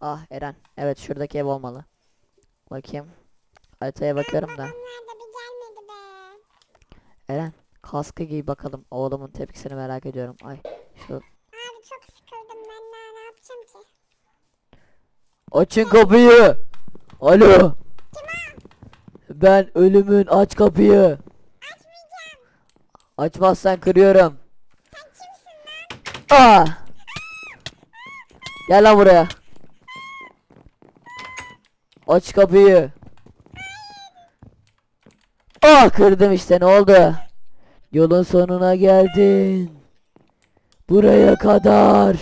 Ah Eren. Evet şuradaki ev olmalı. Bakayım. Haritaya bakıyorum da. Eren kaskı giy bakalım. Oğlumun tepkisini merak ediyorum. Ay şu. Abi çok sıkıldım ben daha ne yapacağım ki? Açın kapıyı. Alo. Ben ölümün aç kapıyı. Açmayacağım. Açmazsan kırıyorum. Sen kimsin lan? Aa! Gel lan buraya. Aç kapıyı. Ah kırdım işte, ne oldu? Yolun sonuna geldin. Buraya kadar.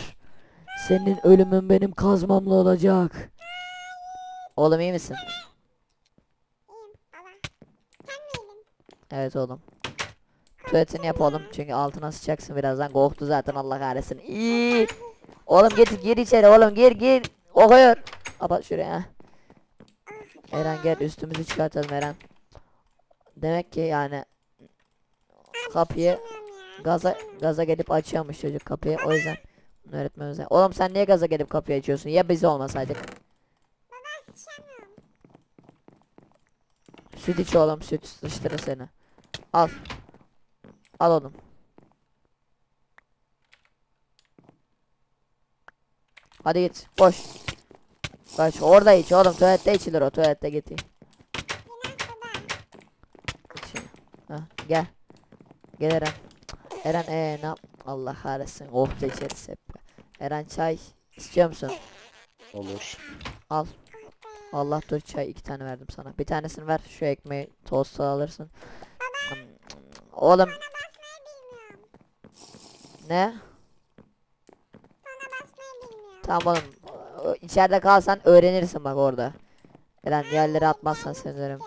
Senin ölümün benim kazmamla olacak. Oğlum iyi misin? Evet oğlum. Tuvaletini yap oğlum çünkü altına sıçacaksın birazdan. Korktu zaten Allah kahretsin. İyi. Oğlum gir içeri oğlum, gir. Kokuyor. Kapat şuraya. Eren gel, üstümüzü çıkartalım Eren. Demek ki yani kapıyı gaza gelip açıyormuş çocuk kapıyı. O yüzden öğretmemiz. Oğlum sen niye gaza gelip kapıyı açıyorsun? Ya biz olmasaydık. Süt iç oğlum, süt sıçtırır seni. Al. Al oğlum. Hadi git boş. Kaç orada iç oğlum, tuvalette içilir o, tuvalette getir. Gel. Gel Eren. Eren ne yap? Allah kahretsin. Oh da içeriz hep. Eren çay istiyor musun? Olur. Al. Allah dur, çay 2 tane verdim sana. Bir tanesini ver, şu ekmeği tosta alırsın. Baba, oğlum. Ne? Tamam oğlum. İçeride kalsan öğrenirsin bak orada. Eren yerlere atmazsan sevinirim.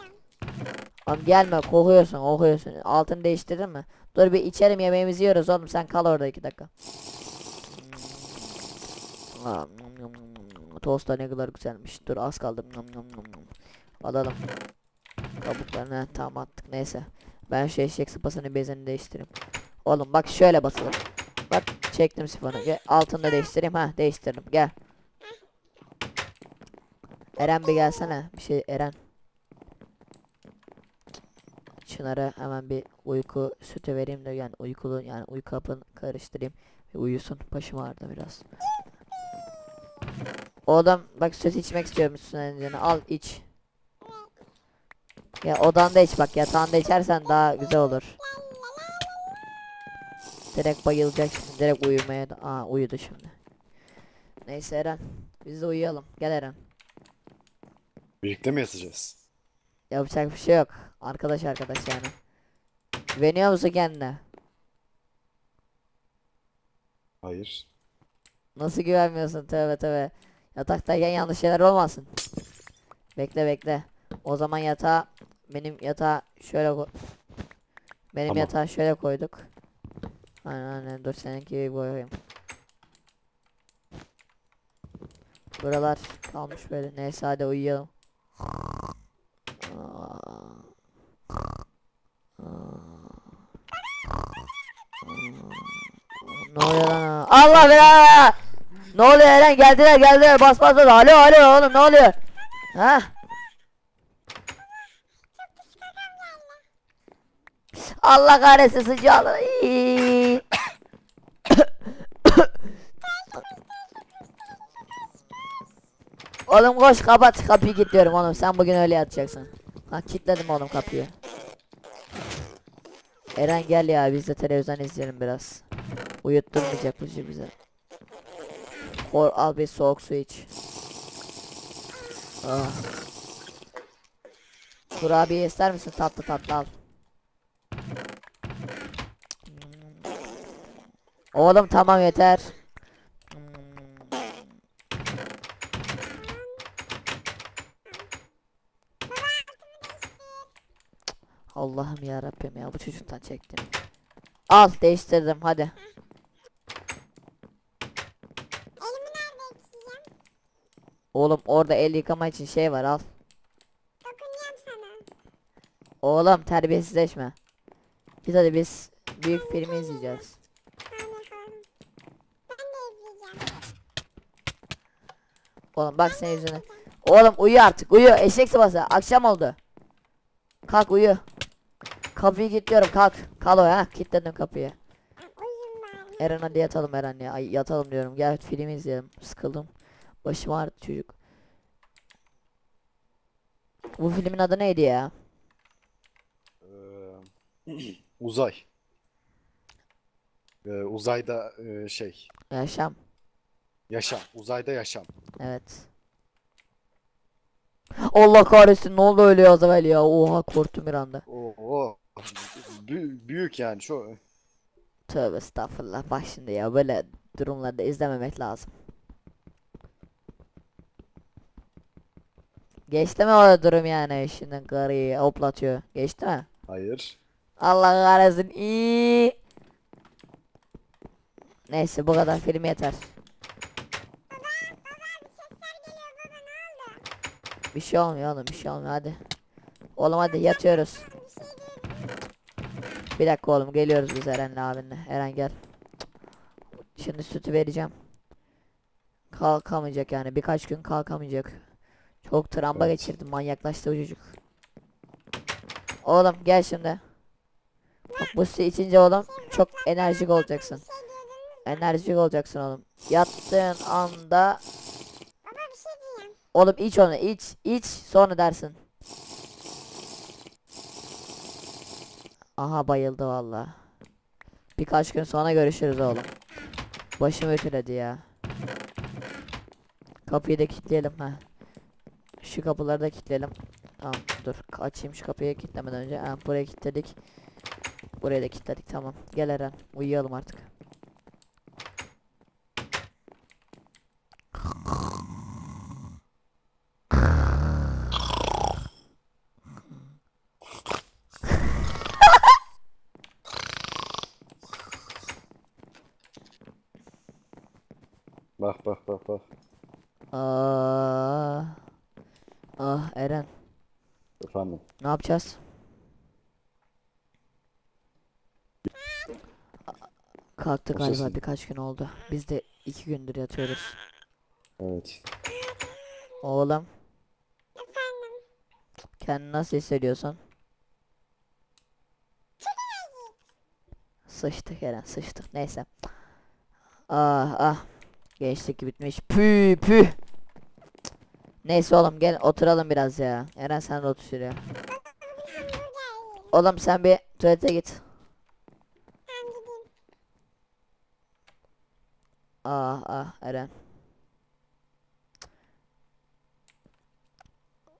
Oğlum gelme, kokuyorsun. Altını değiştirdin mi? Dur bir içerim, yemeğimizi yiyoruz oğlum, sen kal orada 2 dakika. Tosta ne kadar güzelmiş. Dur az kaldı. Alalım. Kabuklarını tam attık, neyse. Ben şu eşek sıpasını, bezini değiştireyim. Oğlum bak şöyle basılır. Bak çektim sifonu. Altında değiştireyim, ha değiştirdim, gel. Eren bir gelsene. Bir şey Eren. Çınar'a hemen bir uyku sütü vereyim de yani uykulu, yani uyku hapını karıştırayım. Bir uyusun, başım ağrıdı biraz. Oğlum bak süt içmek istiyormuşsun önce, al iç. Ya odanda iç bak, yatağında içersen daha güzel olur. Direkt bayılacak şimdi, direkt uyumaya da. Aa uyudu şimdi. Neyse Eren biz de uyuyalım, gel Eren. Birlikte mi yatacağız? Yapacak bir şey yok. Arkadaş yani. Güveniyor musun kendine? Hayır. Nasıl güvenmiyorsun? Tövbe tövbe. Yataktayken yanlış şeyler olmasın. Bekle. O zaman yatağa, benim yatağa şöyle tamam. Yatağa şöyle koyduk. Aynen dur seninki koyayım. Buralar kalmış böyle. Neyse hadi uyuyalım. Ne oluyor lan? Allah belanı. Ne oluyor Eren? Geldiler. Bas. Alo oğlum ne oluyor? Ha? Allah kahretsin sıcaklığı. Oğlum koş, kapat kapıyı, git diyorum oğlum, sen bugün öyle yatacaksın. Ha kilitledim oğlum kapıyı. Eren gel ya, biz de televizyon izleyelim biraz. Uyutturmayacak bu şey bize. Al bir soğuk su iç. Ah. Kurabiye ister misin? Tatlı al. Oğlum tamam yeter. Allah'ım ya Rabbim ya, bu çocuktan çektim. Al değiştirdim hadi. Oğlum orada el yıkama için şey var, al. Dokunacağım sana. Oğlum terbiyesizleşme. Biz hadi biz büyük filmi izleyeceğiz. Ben de izleyeceğim. Oğlum bak senin yüzüne. Oğlum uyu artık, uyu eşek sıpası, akşam oldu. Kalk uyu. Kapıyı kilitliyorum, kalk. Kal o ya, kilitledim kapıyı. Eren hadi yatalım Eren ya. Ay yatalım diyorum, gel film izleyelim. Sıkıldım. Başım ağrıdı çocuk. Bu filmin adı neydi ya? Uzay. Uzayda şey. Yaşam. Yaşam. Uzayda yaşam. Evet. Allah kahretsin, ne oldu öyle ya Zavel ya? Oha korktum bir anda. Oo. Büyük yani şu. Tövbe estağfurullah, bak şimdi ya böyle durumlarda izlememek lazım. Geçti mi o durum yani, şimdi karıyı hoplatıyor. Geçti mi? Hayır. Allah kahretsin. İyi. Neyse bu kadar film yeter. Bir şey olmuyor oğlum, bir şey olmuyor, hadi. Oğlum hadi yatıyoruz. Bir dakika oğlum, geliyoruz biz Eren'le abinle. Eren gel. Şimdi sütü vereceğim. Kalkamayacak yani, birkaç gün kalkamayacak. Çok travma evet. Geçirdim, manyaklaştı o çocuk. Oğlum gel şimdi. Bak bu sütü içince oğlum çok enerjik olacaksın. Enerjik olacaksın oğlum. Yattığın anda oğlum iç onu, iç sonra dersin. Aha bayıldı vallahi. Birkaç gün sonra görüşürüz oğlum. Başım ötüledi ya. Kapıyı da kilitleyelim ha. Şu kapıları da kilitleyelim. Tamam dur açayım şu kapıyı kilitlemeden önce. Ha, buraya kilitledik. Buraya da kilitledik, tamam. Gel Eren uyuyalım artık. Bak bak bak bak. Aa. Ah Eren. Efendim. Ne yapacağız? Kalktı galiba, birkaç gün oldu. Biz de 2 gündür yatıyoruz. Evet. Oğlum. Efendim. Kendini nasıl hissediyorsun? Sıçtık Eren, sıçtık. Neyse. Ah ah. Gençlik bitmiş. Pü pü. Neyse oğlum gel oturalım biraz ya. Eren sen de otur şuraya. Oğlum sen bir tuvalete git. Ah ah Eren.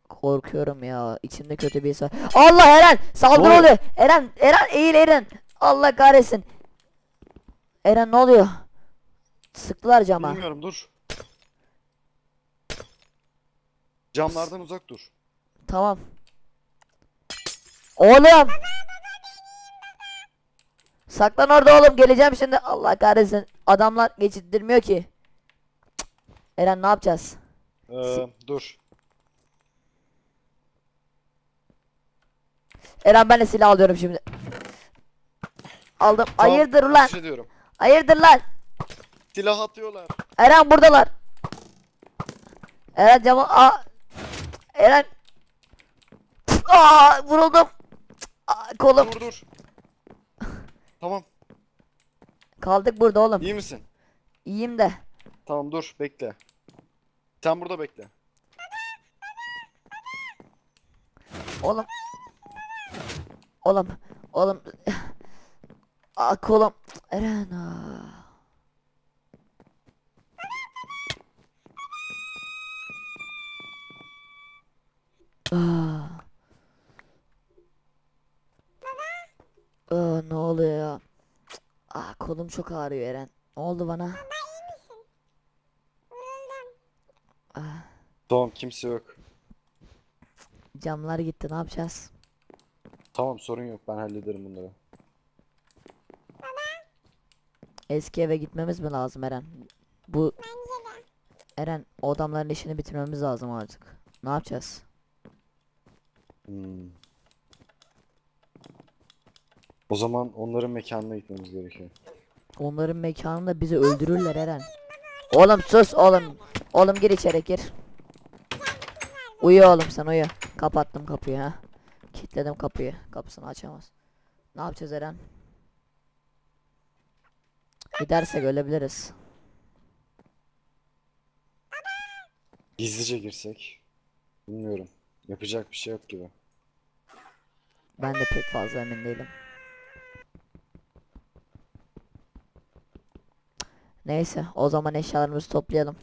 Korkuyorum ya. İçimde kötü bir his var. Allah Eren! Saldırı oluyor. Eren! Eren eğil Eren! Allah kahretsin. Eren ne oluyor? Sıktılar cama. Bilmiyorum dur. Camlardan uzak dur. Tamam. Oğlum. Baba, saklan orada oğlum, geleceğim şimdi. Allah kahretsin. Adamlar geçittirmiyor ki. Eren ne yapacağız? Dur. Eren ben de silah alıyorum şimdi. Aldım. Tamam, hayırdır ulan. Hayırdır lan. Silah atıyorlar. Eren buradalar. Eren camı a. Eren. Aa vuruldum. Aa, kolum. Dur dur. Tamam. Kaldık burada oğlum. İyi misin? İyiyim de. Tamam dur bekle. Sen burada bekle. Oğlum. Oğlum. Oğlum. Aa kolum. Eren aa. Ne oluyor ya? Ah kolum çok ağrıyor Eren. Ne oldu bana? Baba iyi misin? Vuruldum. Ah. Tamam kimse yok. Camlar gitti, ne yapacağız? Tamam sorun yok, ben hallederim bunları. Baba. Eski eve gitmemiz mi lazım Eren? Bu bence de. Eren o adamların işini bitirmemiz lazım artık. Ne yapacağız? O zaman onların mekanına gitmemiz gerekiyor. Onların mekanında bizi öldürürler Eren. Oğlum sus oğlum. Oğlum gir içeri, gir. Uyu oğlum sen, uyu. Kapattım kapıyı ha. Kilitledim kapıyı. Kapısını açamaz. Ne yapacağız Eren? Gidersek ölebiliriz. Gizlice girsek. Bilmiyorum. Yapacak bir şey yok gibi. Ben de pek fazla emin değilim. Neyse, o zaman eşyalarımızı toplayalım.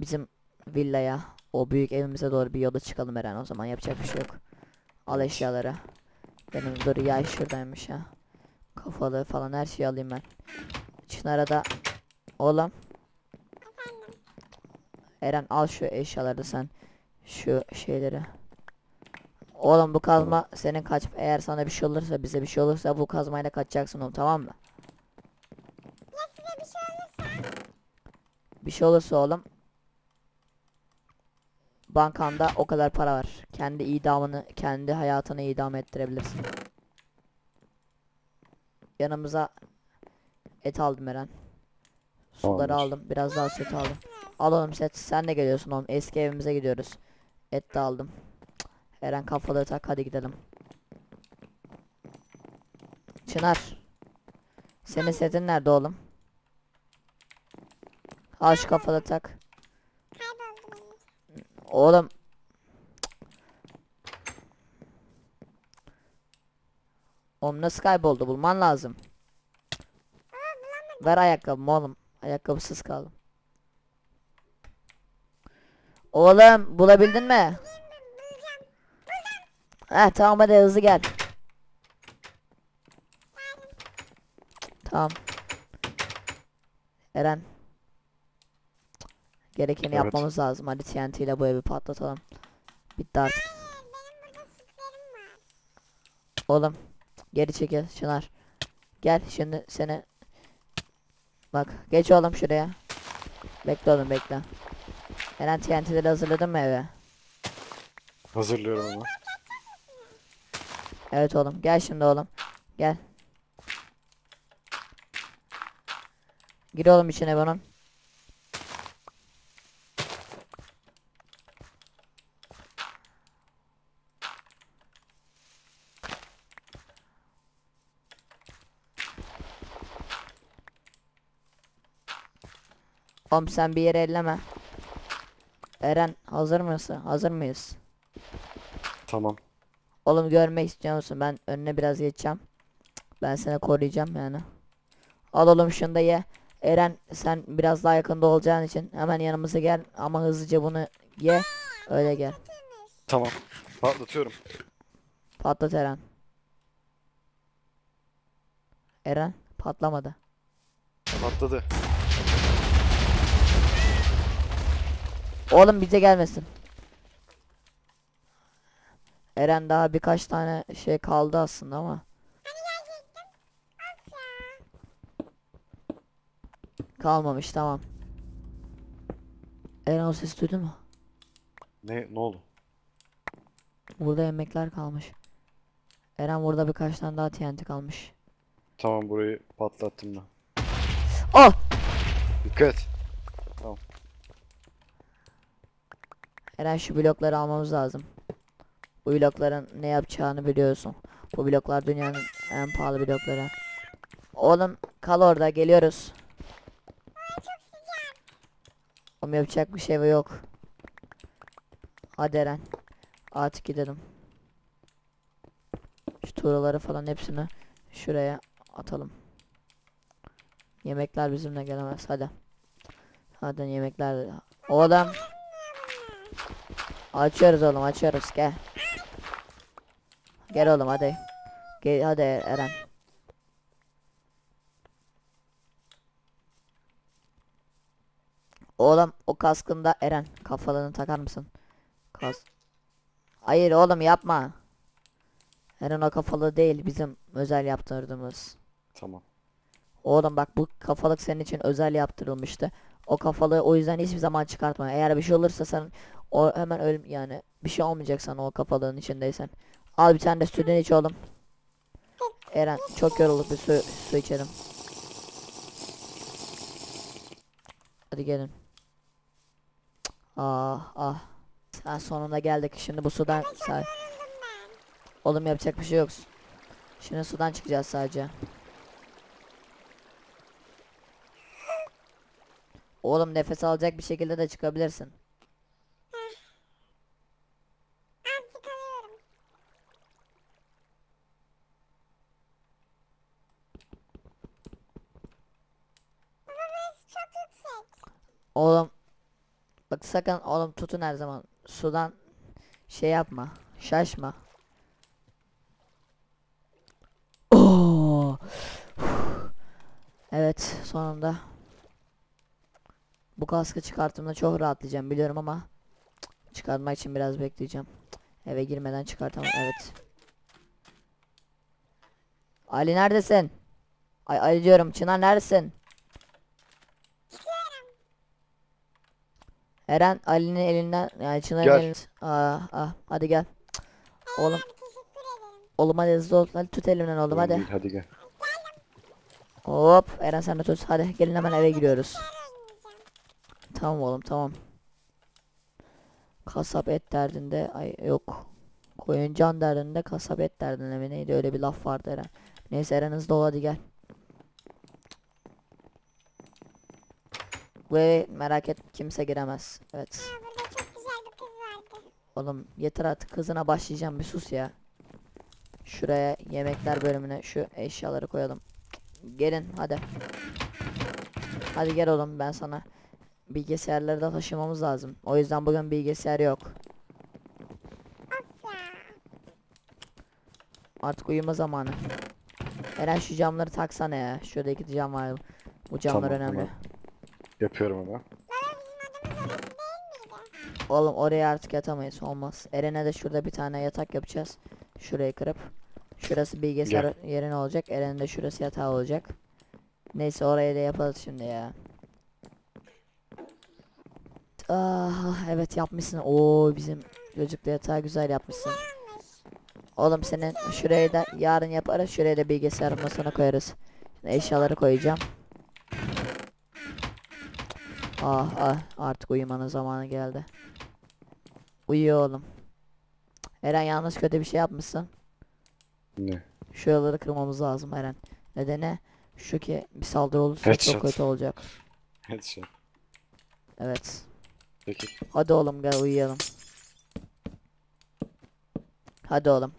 Bizim villaya, o büyük evimize doğru bir yola çıkalım Eren, o zaman yapacak bir şey yok. Al eşyaları. Benim dur yay şuradaymış ha. Kafalığı falan her şeyi alayım ben. Çınar'a da oğlum. Eren al şu eşyaları da sen. Şu şeyleri. Oğlum bu kazma senin kaç, eğer sana bir şey olursa, bize bir şey olursa bu kazmayla kaçacaksın oğlum, tamam mı? Bir şey olursa oğlum, bankanda o kadar para var. Kendi hayatını idam ettirebilirsin. Yanımıza et aldım Eren. Suları aldım, biraz daha süt aldım. Al oğlum set, sen de geliyorsun oğlum, eski evimize gidiyoruz. Et de aldım. Eren kafaları tak, hadi gidelim. Çınar, senin setin nerede oğlum? Al şu kafada tak. Oğlum. Oğlum nasıl kayboldu, bulman lazım. Ver ayakkabımı oğlum. Ayakkabısız kaldım. Oğlum bulabildin mi? Heh tamam, hadi hızlı gel. Tamam. Eren. Gerekeni yapmamız lazım. Hadi TNT ile bu evi patlatalım. Bitti artık. Oğlum geri çekil Çınar. Gel şimdi seni. Bak geç oğlum şuraya. Bekle oğlum bekle. Eren TNT'leri hazırladın mı eve? Hazırlıyorum ama. Evet oğlum gel şimdi oğlum. Gel. Gir oğlum içine bunun. Oğlum sen bir yere elleme. Eren hazır mısın? Hazır mıyız? Tamam. Oğlum görmek istiyor musun? Ben önüne biraz geçeceğim. Ben seni koruyacağım yani. Al oğlum şunu da ye. Eren sen biraz daha yakında olacağın için hemen yanımıza gel ama hızlıca bunu ye. Öyle gel. Tamam. Patlatıyorum. Patlat Eren. Eren patlamadı. Patladı. Oğlum bize gelmesin. Eren daha birkaç tane şey kaldı aslında ama. Kalmamış tamam. Eren o sesi duydun mu? Ne oldu? Burada yemekler kalmış. Eren burada birkaç tane daha TNT kalmış. Tamam burayı patlattım da. Oh! Dikkat. Tamam. Eren şu blokları almamız lazım. Bu blokların ne yapacağını biliyorsun. Bu bloklar dünyanın en pahalı blokları. Oğlum kal orada, geliyoruz. Oğlum yapacak bir şey yok. Hadi Eren artık gidelim. Şu tuğlaları falan hepsini şuraya atalım. Yemekler bizimle gelemez, hadi. Hadi yemekler. Oğlum açıyoruz oğlum, açıyoruz, gel. Gel oğlum hadi. Gel hadi Eren. Oğlum o kaskında Eren kafalarını takar mısın? Hayır oğlum yapma. Eren o kafalı değil, bizim özel yaptırdığımız. Tamam. Oğlum bak bu kafalık senin için özel yaptırılmıştı. O kafalığı o yüzden hiçbir zaman çıkartma. Eğer bir şey olursa sen o hemen ölüm yani, bir şey olmayacak sana o kafalığın içindeysen. Al bir tane de sütünü iç oğlum. Eren çok yorulduk, bir su içelim. Hadi gelin. Ah ah. Ha, sonunda geldik. Şimdi bu sudan oğlum yapacak bir şey yok. Şimdi sudan çıkacağız sadece. Oğlum nefes alacak bir şekilde de çıkabilirsin. Oğlum bak sakın oğlum, tutun her zaman sudan, şey yapma, şaşma. Oo. Evet, sonunda bu kaskı çıkarttığımda çok rahatlayacağım biliyorum ama çıkartmak için biraz bekleyeceğim. Eve girmeden çıkartamam. Evet. Ali neredesin? Ay Ali diyorum, Çınar neredesin? Eren Ali'nin elinden, yani Çınar'ın elinden. Hadi gel. Oğlum. Oğlum hadi hızlı ol. Hadi tut elimden oğlum, hadi. Değil, hadi gel. Hop Eren sen de tut. Hadi gelin hemen eve giriyoruz. Tamam oğlum tamam. Kasap et derdinde, ay yok. Koyun can derdinde, kasap et derdinde mi neydi, öyle bir laf vardı Eren. Neyse Eren hızlı ol, hadi gel. Buraya merak et, kimse giremez. Evet. Aa, burada çok güzel bir kız vardı. Oğlum yeter artık, kızına başlayacağım, bir sus ya. Şuraya yemekler bölümüne şu eşyaları koyalım. Gelin hadi. Hadi gel oğlum, ben sana bilgisayarları da taşımamız lazım. O yüzden bugün bilgisayar yok. Artık uyuma zamanı. Eren şu camları taksana ya. Şuradaki cam var. Bu camlar tamam, önemli. Tamam. Yapıyorum ama. Oğlum oraya artık yatamayız, olmaz. Eren'e de şurada bir tane yatak yapacağız. Şurayı kırıp. Şurası bilgisayar yerin olacak. Eren'in de şurası yatağı olacak. Neyse orayı da yapalım şimdi ya. Ah evet yapmışsın. Oo bizim çocuklu yatağı güzel yapmışsın. Oğlum senin şurayı da yarın yaparız. Şuraya da bilgisayar masasına koyarız. Şimdi eşyaları koyacağım. Ah ah, artık uyumanın zamanı geldi. Uyuyor oğlum. Eren yalnız kötü bir şey yapmışsın. Ne? Şu yolları kırmamız lazım Eren. Nedeni şu ki bir saldırı olursa headshot. Çok kötü olacak. Headshot. Evet. Peki. Hadi oğlum gel uyuyalım. Hadi oğlum.